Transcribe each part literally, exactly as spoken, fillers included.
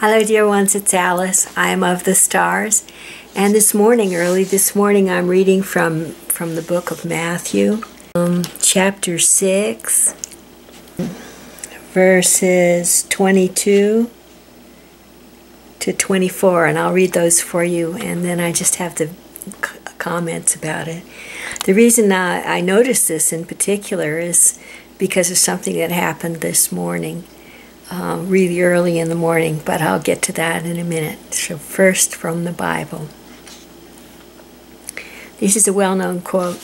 Hello dear ones, it's Alice. I am of the stars, and this morning, early this morning, I'm reading from from the book of Matthew, um, chapter six, verses twenty-two to twenty-four, and I'll read those for you, and then I just have the c comments about it. The reason I, I noticed this in particular is because of something that happened this morning. Uh, really early in the morning, but I'll get to that in a minute. So first, from the Bible. This is a well-known quote.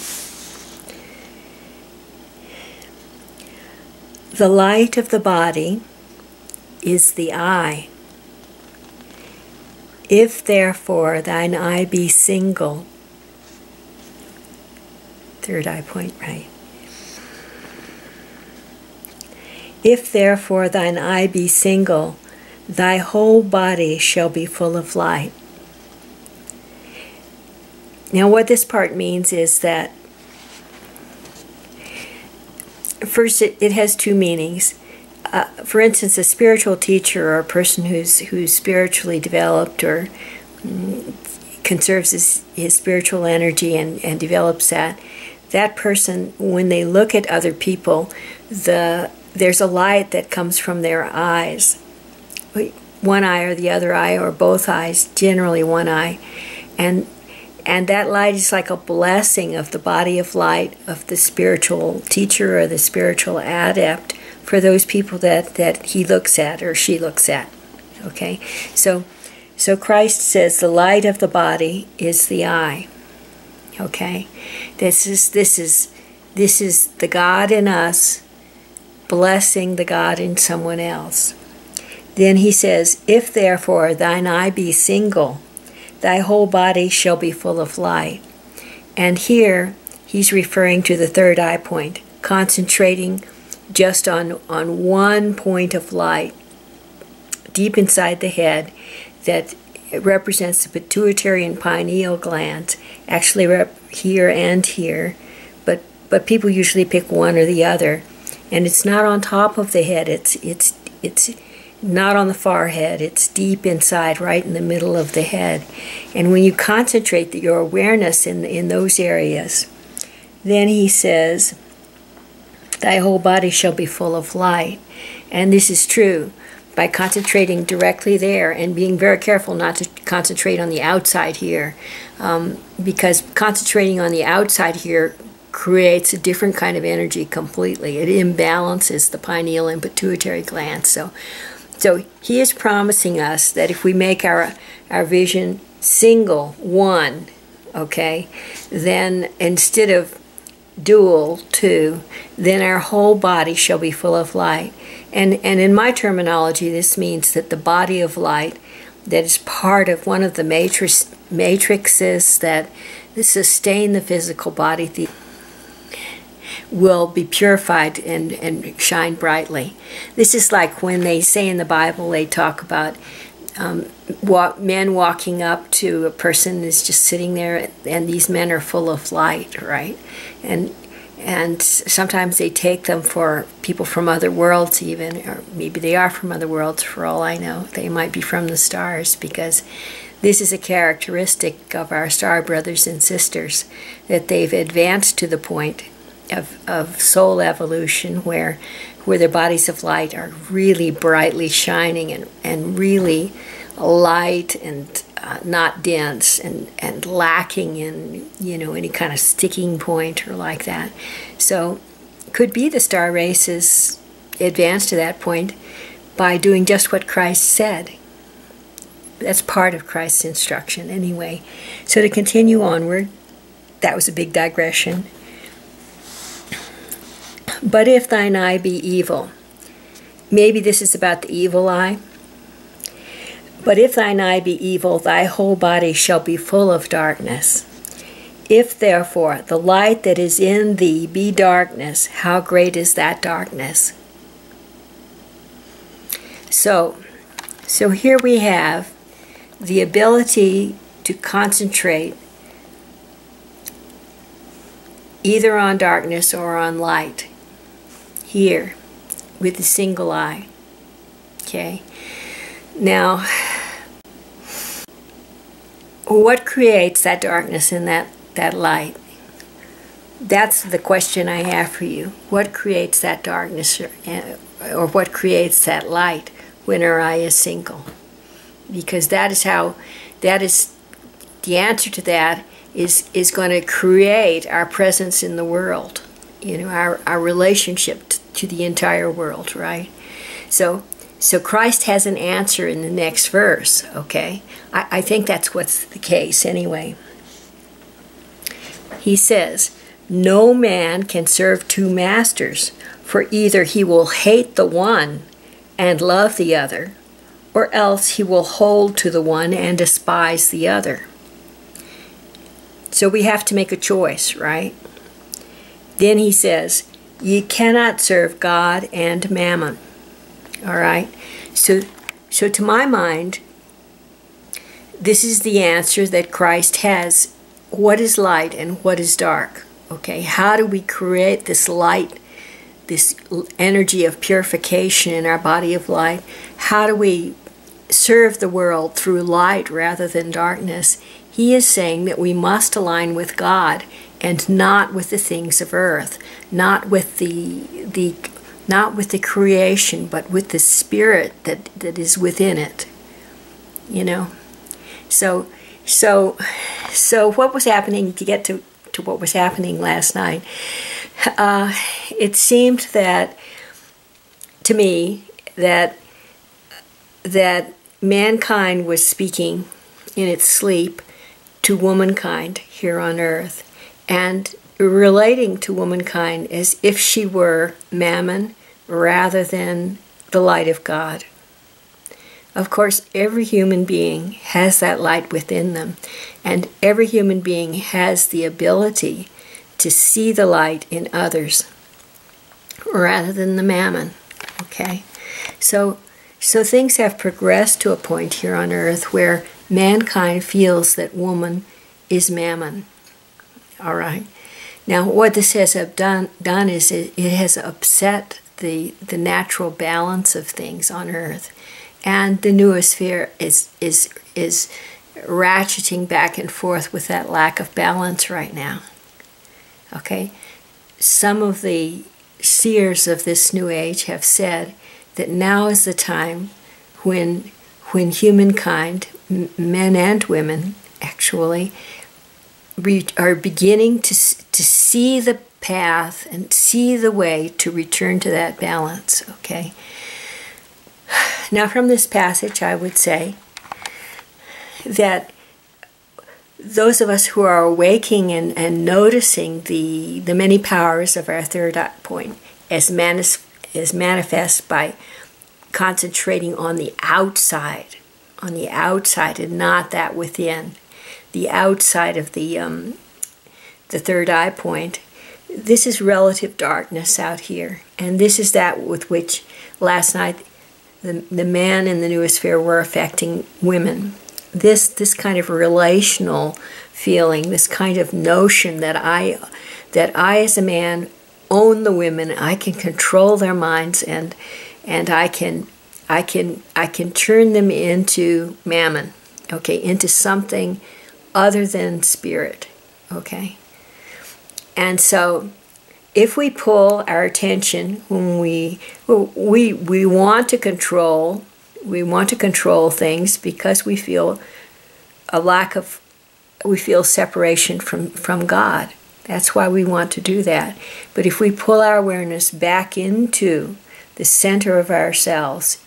The light of the body is the eye. If therefore thine eye be single, third eye point, right? If therefore thine eye be single, thy whole body shall be full of light. Now what this part means is that, first it, it has two meanings. Uh, for instance, a spiritual teacher or a person who's, who's spiritually developed or mm, conserves his, his spiritual energy and, and develops that, that person, when they look at other people, the there's a light that comes from their eyes, one eye or the other eye or both eyes, generally one eye, and and that light is like a blessing of the body of light of the spiritual teacher or the spiritual adept for those people that that he looks at or she looks at. Okay, so so Christ says the light of the body is the eye. Okay, this is this is this is the God in us blessing the God in someone else. Then he says, if therefore thine eye be single, thy whole body shall be full of light. And here he's referring to the third eye point, concentrating just on, on one point of light deep inside the head that represents the pituitary and pineal glands, actually rep here and here, but, but people usually pick one or the other. And it's not on top of the head, it's, it's, it's not on the forehead, it's deep inside, right in the middle of the head. And when you concentrate your awareness in, in those areas, then he says, thy whole body shall be full of light. And this is true. By concentrating directly there and being very careful not to concentrate on the outside here, um, because concentrating on the outside here creates a different kind of energy completely. It imbalances the pineal and pituitary glands. So, so he is promising us that if we make our our vision single, one, okay, then instead of dual, two, then our whole body shall be full of light. And and in my terminology, this means that the body of light that is part of one of the matrix matrices that sustain the physical body, the will be purified and, and shine brightly. This is like when they say in the Bible, they talk about um, walk, men walking up to a person that's just sitting there, and these men are full of light, right? And and sometimes they take them for people from other worlds even, or maybe they are from other worlds for all I know. They might be from the stars, because this is a characteristic of our star brothers and sisters, that they've advanced to the point Of, of soul evolution where where their bodies of light are really brightly shining and, and really light and uh, not dense and, and lacking in, you know, any kind of sticking point or like that. So could be the star races advanced to that point by doing just what Christ said. That's part of Christ's instruction anyway. So to continue onward, that was a big digression. But if thine eye be evil, maybe this is about the evil eye. But if thine eye be evil, thy whole body shall be full of darkness. If therefore the light that is in thee be darkness, how great is that darkness? So, so here we have the ability to concentrate either on darkness or on light. Here with the single eye. Okay, Now, what creates that darkness and that, that light? That's the question I have for you. What creates that darkness or, or what creates that light when our eye is single? Because that is how, that is, the answer to that is, is going to create our presence in the world, you know, our, our relationship to, to the entire world, right? So, so Christ has an answer in the next verse, okay? I, I think that's what's the case anyway. He says, "No man can serve two masters, for either he will hate the one and love the other, or else he will hold to the one and despise the other." So we have to make a choice, right? Then he says, "Ye cannot serve God and Mammon." All right? So, so to my mind, this is the answer that Christ has. What is light and what is dark? Okay, how do we create this light, this energy of purification in our body of light? How do we serve the world through light rather than darkness? He is saying that we must align with God and not with the things of earth, not with the the not with the creation, but with the spirit that that is within it. You know, so so so what was happening, to get to to what was happening last night, uh, it seemed that to me that that mankind was speaking in its sleep to womankind here on earth, and relating to womankind as if she were Mammon rather than the light of God. Of course, every human being has that light within them, and every human being has the ability to see the light in others rather than the Mammon, okay? So, so things have progressed to a point here on earth where mankind feels that woman is Mammon, all right? Now, what this has done, done is it, it has upset the, the natural balance of things on earth. And the noosphere is, is, is ratcheting back and forth with that lack of balance right now, okay? Some of the seers of this new age have said that now is the time when, when humankind, men and women actually, re are beginning to, to see the path and see the way to return to that balance, okay? Now, from this passage, I would say that those of us who are awaking and, and noticing the, the many powers of our third eye point as, manis, as manifest by concentrating on the outside, on the outside and not that within, the outside of the, um, the third eye point, this is relative darkness out here. And this is that with which last night The, the man in the noosphere were affecting women. This this kind of relational feeling, this kind of notion that I that I as a man own the women, I can control their minds, and and I can I can I can turn them into Mammon, okay, into something other than spirit, okay. And so, if we pull our attention when we, we, we want to control, we want to control things because we feel a lack of, we feel separation from, from God. That's why we want to do that. But if we pull our awareness back into the center of ourselves,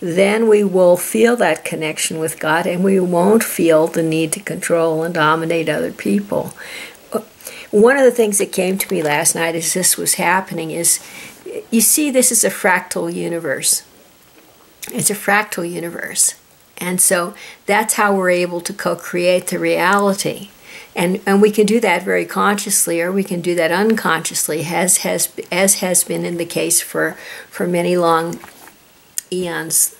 then we will feel that connection with God, and we won't feel the need to control and dominate other people. One of the things that came to me last night as this was happening is, you see, this is a fractal universe. It's a fractal universe. And so that's how we're able to co-create the reality. And, and we can do that very consciously, or we can do that unconsciously, as has, as has been in the case for, for many long eons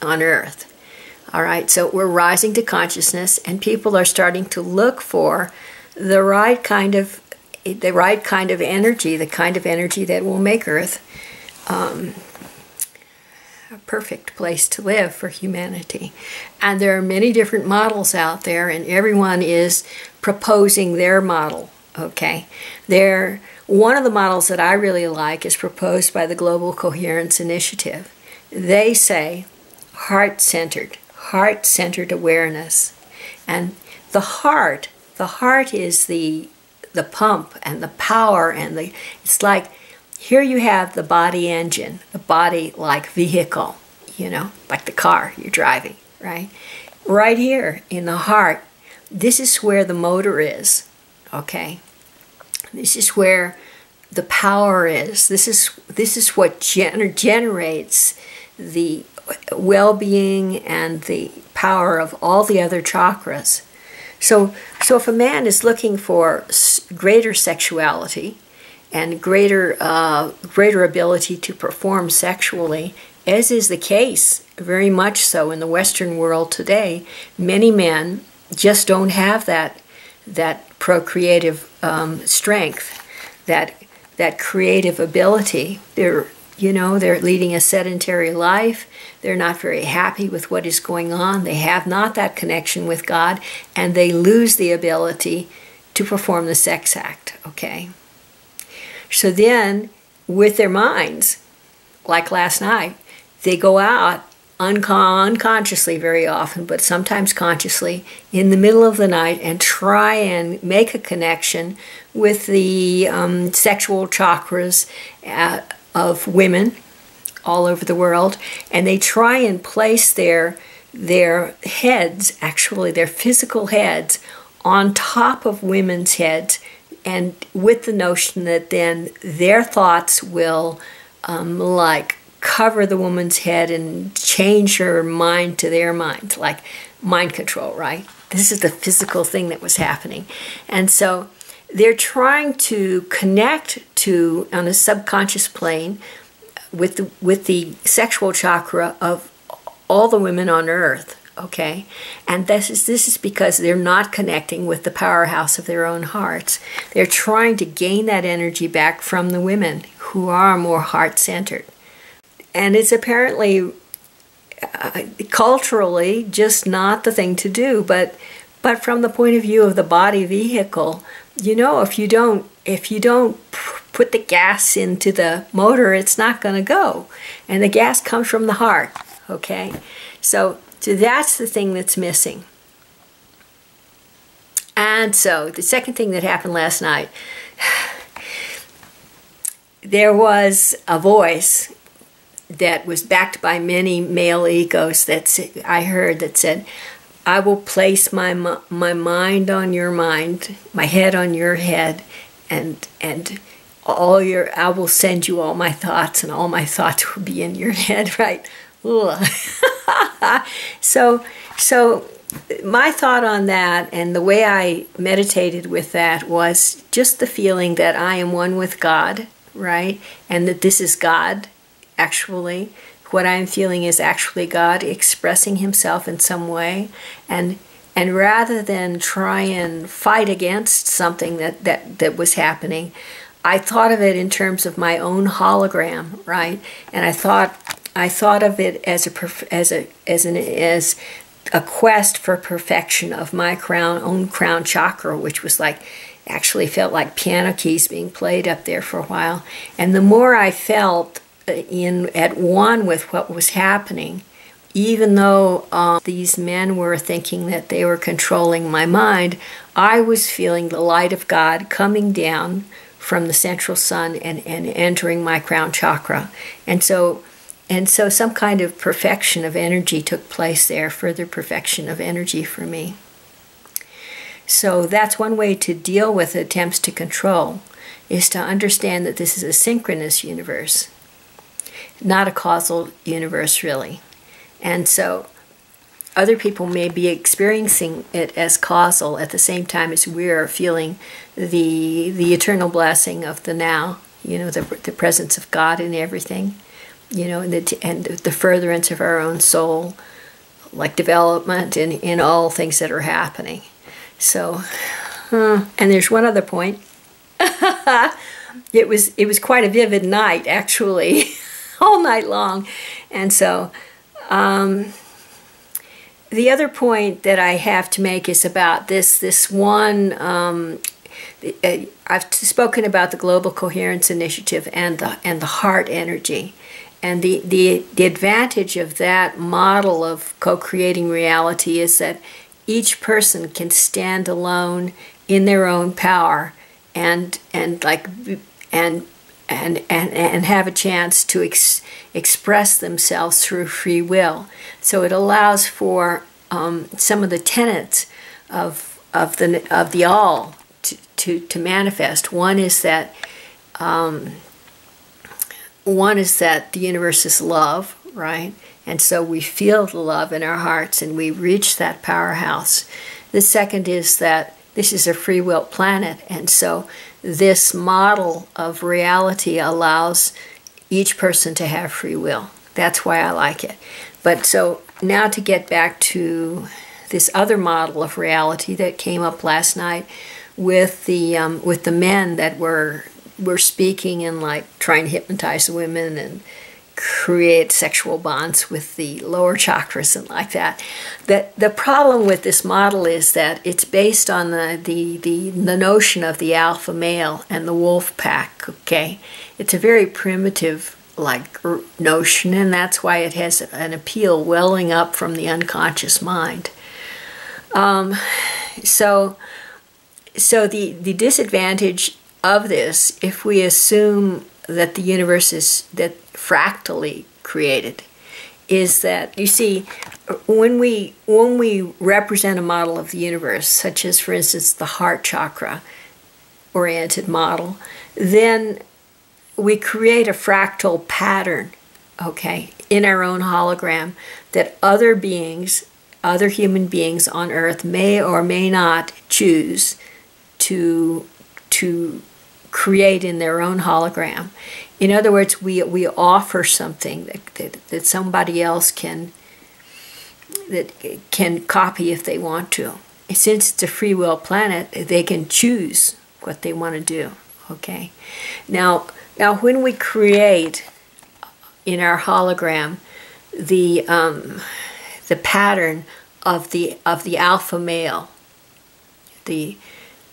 on Earth. All right, so we're rising to consciousness, and people are starting to look for the right kind of the right kind of energy, the kind of energy that will make Earth um, perfect place to live for humanity. And there are many different models out there, and everyone is proposing their model, okay? They're, one of the models that I really like is proposed by the Global Coherence Initiative. They say heart-centered, heart-centered awareness. And the heart, the heart is the, the pump and the power and the, it's like, here you have the body engine, the body-like vehicle, you know, like the car you're driving, right? Right here in the heart, this is where the motor is, okay? This is where the power is. This is, this is what gener generates the well-being and the power of all the other chakras. So, so if a man is looking for greater sexuality, and greater, uh, greater ability to perform sexually, as is the case, very much so in the Western world today, many men just don't have that, that procreative um, strength, that, that creative ability. They're, you know, they're leading a sedentary life, they're not very happy with what is going on, they have not that connection with God, and they lose the ability to perform the sex act, okay? So then, with their minds, like last night, they go out uncon unconsciously very often, but sometimes consciously, in the middle of the night and try and make a connection with the um, sexual chakras uh, of women all over the world. And they try and place their, their heads, actually their physical heads, on top of women's heads, and with the notion that then their thoughts will um, like cover the woman's head and change her mind to their mind, like mind control, right? This is the physical thing that was happening. And so they're trying to connect to, on a subconscious plane, with the, with the sexual chakra of all the women on earth, okay? And this is, this is because they're not connecting with the powerhouse of their own hearts. They're trying to gain that energy back from the women who are more heart-centered. And it's apparently, uh, culturally, just not the thing to do, but, but from the point of view of the body vehicle, you know, if you don't, if you don't put the gas into the motor, it's not going to go. And the gas comes from the heart, okay? So, So that's the thing that's missing. And so the second thing that happened last night, there was a voice that was backed by many male egos that I heard that said, I will place my, my mind on your mind, my head on your head, and, and all your, I will send you all my thoughts, and all my thoughts will be in your head, right? so, so my thought on that and the way I meditated with that was just the feeling that I am one with God, right? And that this is God, actually. What I'm feeling is actually God expressing himself in some way. And and rather than try and fight against something that, that, that was happening, I thought of it in terms of my own hologram, right? And I thought... I thought of it as a as a as an as a quest for perfection of my crown own crown chakra, which was like actually felt like piano keys being played up there for a while. And the more I felt in at one with what was happening, even though um, these men were thinking that they were controlling my mind, I was feeling the light of God coming down from the central sun and and entering my crown chakra, and so. And so some kind of perfection of energy took place there, further perfection of energy for me. So that's one way to deal with attempts to control, is to understand that this is a synchronous universe, not a causal universe really. And so other people may be experiencing it as causal at the same time as we're feeling the, the eternal blessing of the now, you know, the, the presence of God in everything. You know, and the, and the furtherance of our own soul, like development in, in all things that are happening. So, uh, and there's one other point. it was it was quite a vivid night, actually, all night long. And so um, the other point that I have to make is about this, this one, um, I've spoken about the Global Coherence Initiative and the, and the heart energy. And the, the, the advantage of that model of co-creating reality is that each person can stand alone in their own power and and like and and and, and have a chance to ex express themselves through free will. So it allows for um, some of the tenets of of the of the all to to, to manifest. One is that um, one is that the universe is love, right? And so we feel the love in our hearts and we reach that powerhouse. The second is that this is a free will planet, and so this model of reality allows each person to have free will. That's why I like it. But so now to get back to this other model of reality that came up last night with the um, with the men that were were speaking and like trying to hypnotize the women and create sexual bonds with the lower chakras and like that. That the problem with this model is that it's based on the, the, the, the notion of the alpha male and the wolf pack, okay? It's a very primitive like notion, and that's why it has an appeal welling up from the unconscious mind. Um, so so the, the disadvantage of this, if we assume that the universe is that fractally created, is that you see when we when we represent a model of the universe, such as for instance the heart chakra oriented model, then we create a fractal pattern, okay, in our own hologram that other beings, other human beings on earth may or may not choose to to create in their own hologram. In other words, we we offer something that, that that somebody else can that can copy if they want to. Since it's a free will planet, they can choose what they want to do. Okay. Now, now when we create in our hologram the um, the pattern of the of the alpha male, the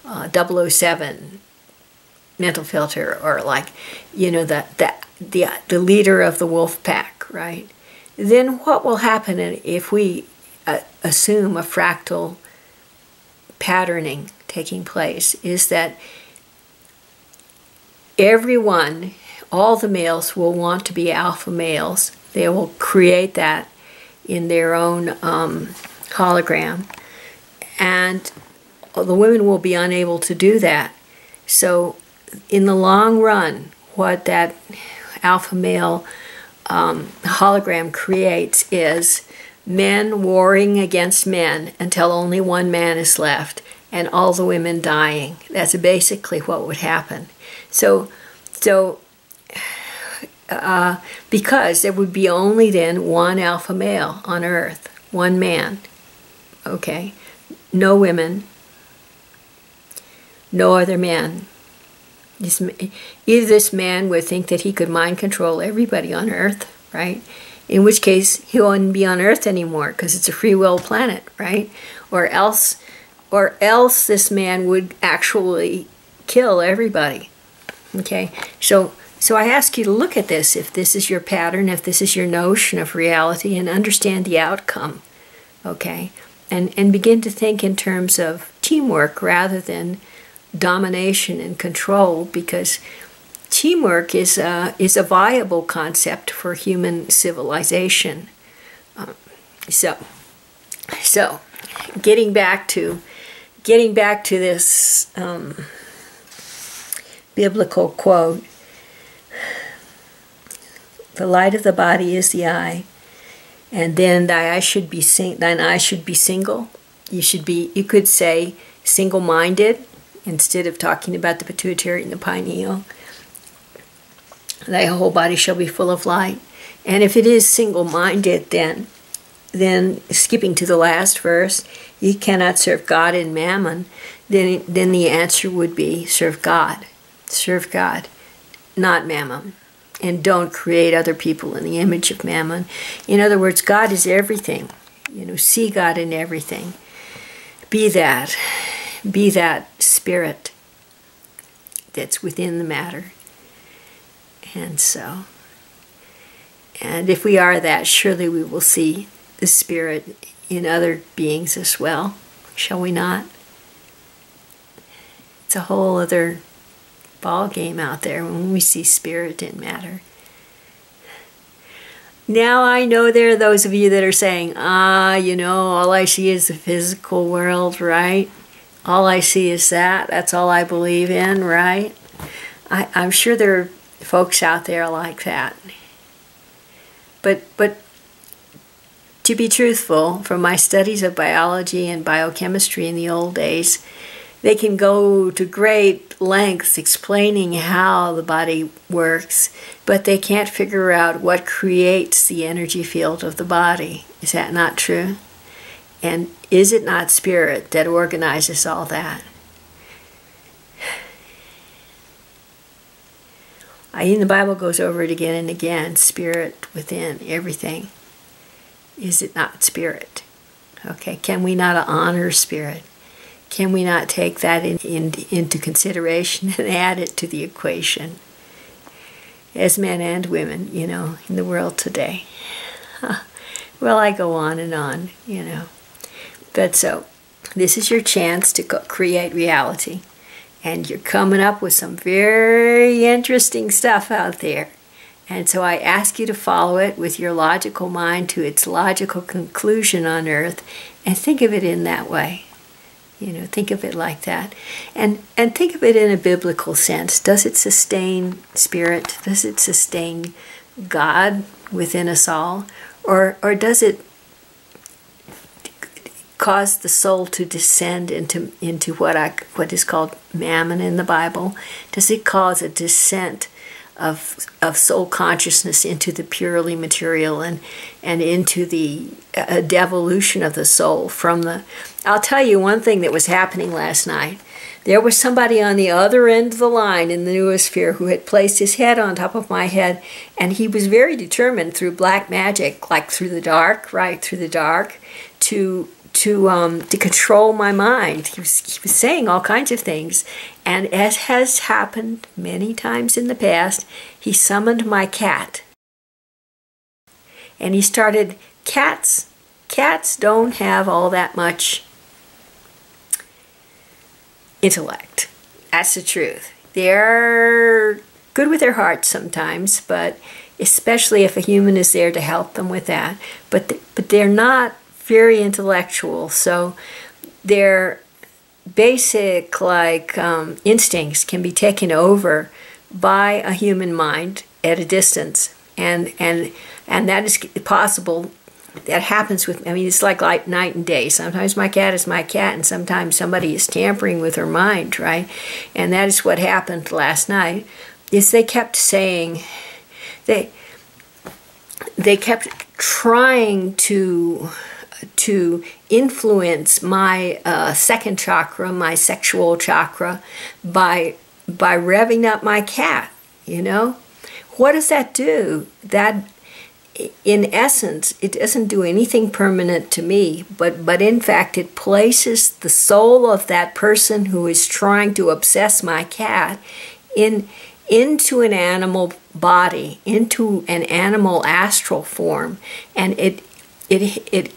uh, double oh seven. Mental filter, or like, you know, the, the the the leader of the wolf pack, right? Then what will happen if we uh, assume a fractal patterning taking place is that everyone, all the males will want to be alpha males. They will create that in their own um, hologram, and the women will be unable to do that. So in the long run, what that alpha male um, hologram creates is men warring against men until only one man is left and all the women dying. That's basically what would happen. So, so uh, because there would be only then one alpha male on earth, one man, okay? No women, no other men. Either this man would think that he could mind control everybody on Earth, right? In which case, he wouldn't be on Earth anymore because it's a free will planet, right? Or else, or else this man would actually kill everybody, okay? So, so I ask you to look at this, if this is your pattern, if this is your notion of reality, and understand the outcome, okay? And, and begin to think in terms of teamwork rather than domination and control, because teamwork is a, is a viable concept for human civilization. Um, so, so getting back to getting back to this um, biblical quote: "The light of the body is the eye, and then thy eye should be sing thine eye should be single." You should be. You could say single-minded, instead of talking about the pituitary and the pineal. Thy whole body shall be full of light. And if it is single-minded, then, then skipping to the last verse, you cannot serve God and Mammon, then, then the answer would be serve God. Serve God, not Mammon. and don't create other people in the image of Mammon. In other words, God is everything. You know, see God in everything. Be that. Be that spirit that's within the matter. And so, and if we are that, surely we will see the spirit in other beings as well, shall we not? It's a whole other ball game out there when we see spirit in matter. Now I know there are those of you that are saying, ah, you know, all I see is the physical world, right? All I see is that. That's all I believe in, right? I, I'm sure there are folks out there like that. But, but to be truthful, from my studies of biology and biochemistry in the old days, they can go to great lengths explaining how the body works, but they can't figure out what creates the energy field of the body. Is that not true? And is it not spirit that organizes all that? I mean, the Bible goes over it again and again, spirit within everything. Is it not spirit? Okay, can we not honor spirit? Can we not take that in, in, into consideration and add it to the equation as men and women, you know, in the world today? Well, I go on and on, you know. But so, this is your chance to create reality. And you're coming up with some very interesting stuff out there. And so I ask you to follow it with your logical mind to its logical conclusion on Earth, and think of it in that way. You know, think of it like that. And, and think of it in a biblical sense. Does it sustain spirit? Does it sustain God within us all? Or, or does it cause the soul to descend into, into what, I, what is called Mammon in the Bible? Does it cause a descent of, of soul consciousness into the purely material and, and into the uh, devolution of the soul from the... I'll tell you one thing that was happening last night. There was somebody on the other end of the line in the noosphere who had placed his head on top of my head, and he was very determined through black magic, like through the dark, right through the dark, to... to um, to control my mind. He was, he was saying all kinds of things. And as has happened many times in the past, he summoned my cat. And he started, cats, cats don't have all that much intellect. That's the truth. They're good with their hearts sometimes, but especially if a human is there to help them with that. But, th but they're not very intellectual, so their basic like um, instincts can be taken over by a human mind at a distance, and and and that is possible. That happens with, I mean, it's like, like night and day. Sometimes my cat is my cat, and sometimes somebody is tampering with her mind, right? And that is what happened last night. Is they kept saying, they they kept trying to. to influence my uh, second chakra, my sexual chakra, by by revving up my cat, you know? What does that do? That, in essence, it doesn't do anything permanent to me, but, but in fact, it places the soul of that person who is trying to obsess my cat in into an animal body, into an animal astral form, and it, it, it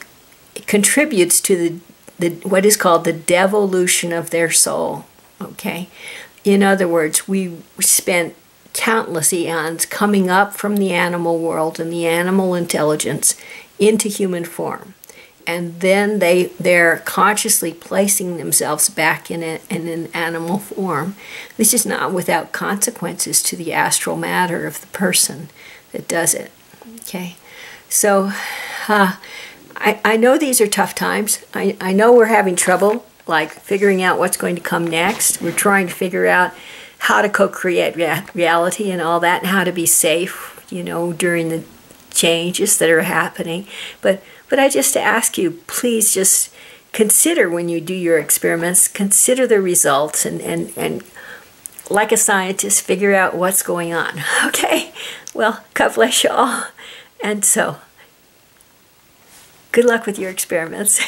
It contributes to the, the what is called the devolution of their soul, okay? In other words, we spent countless eons coming up from the animal world and the animal intelligence into human form. And then they, they're consciously placing themselves back in, a, in an animal form. This is not without consequences to the astral matter of the person that does it, okay? So... Uh, I, I know these are tough times. I, I know we're having trouble, like, figuring out what's going to come next. We're trying to figure out how to co-create rea reality and all that, and how to be safe, you know, during the changes that are happening. But, but I just ask you, please just consider when you do your experiments, consider the results, and, and, and like a scientist, figure out what's going on, okay? Well, God bless you all. And so, good luck with your experiments.